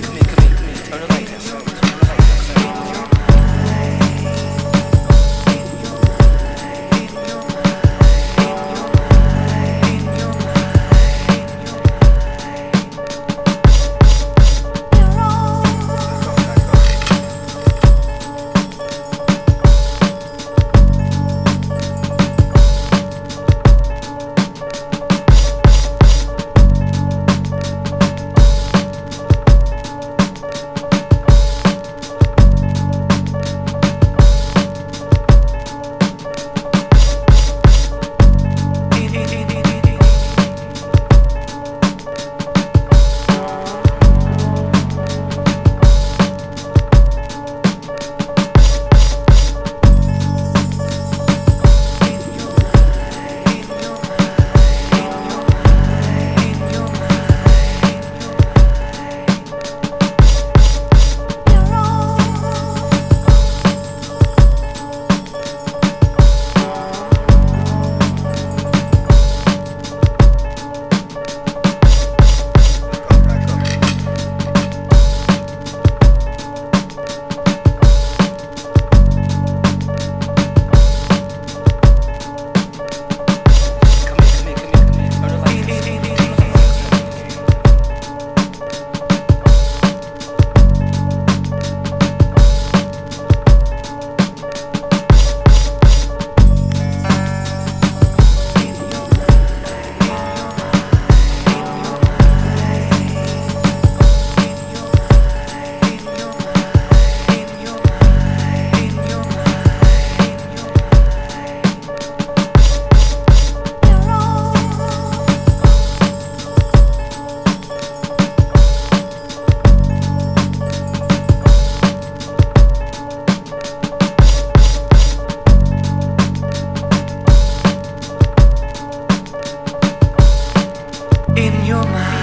Turn the light down. In your mind.